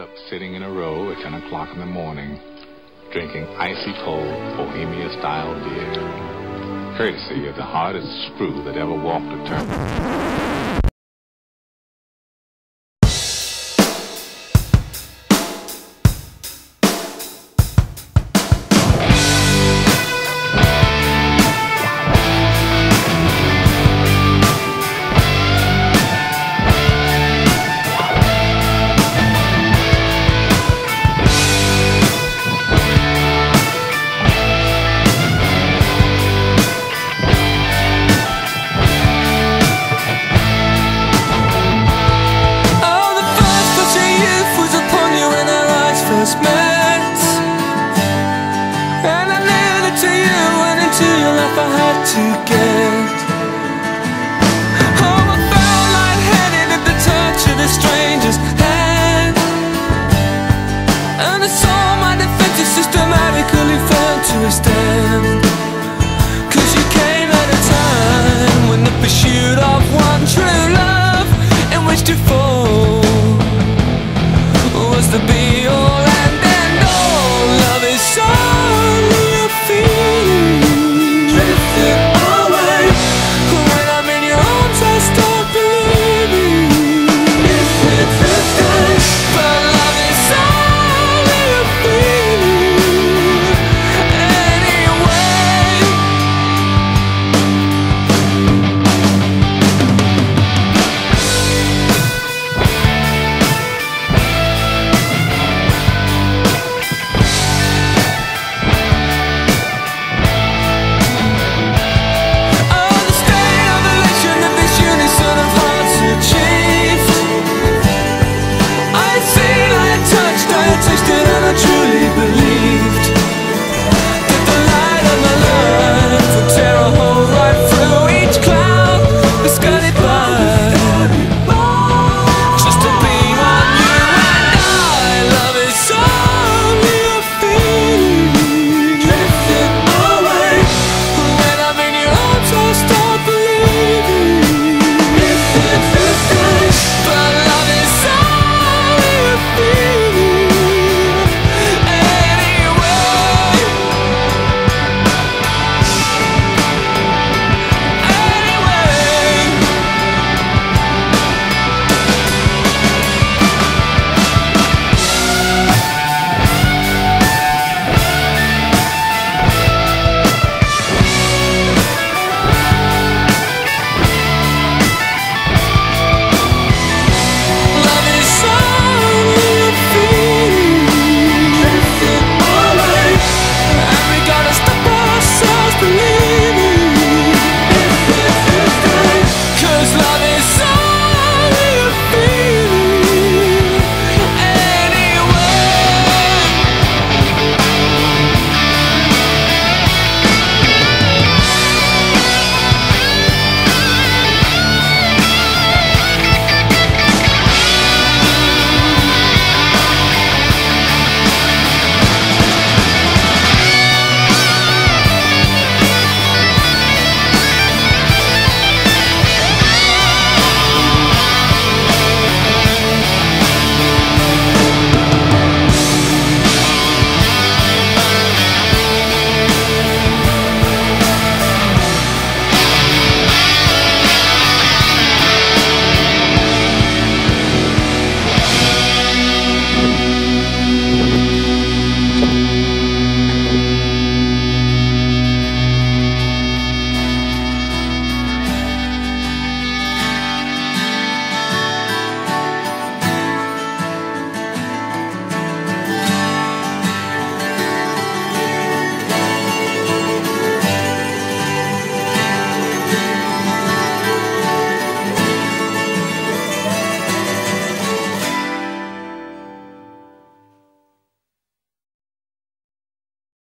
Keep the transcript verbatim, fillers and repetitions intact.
up sitting in a row at ten o'clock in the morning, drinking icy cold Bohemia-style beer, courtesy of the hardest screw that ever walked a turnip. Met. And I knew that to you and into your life I had to get.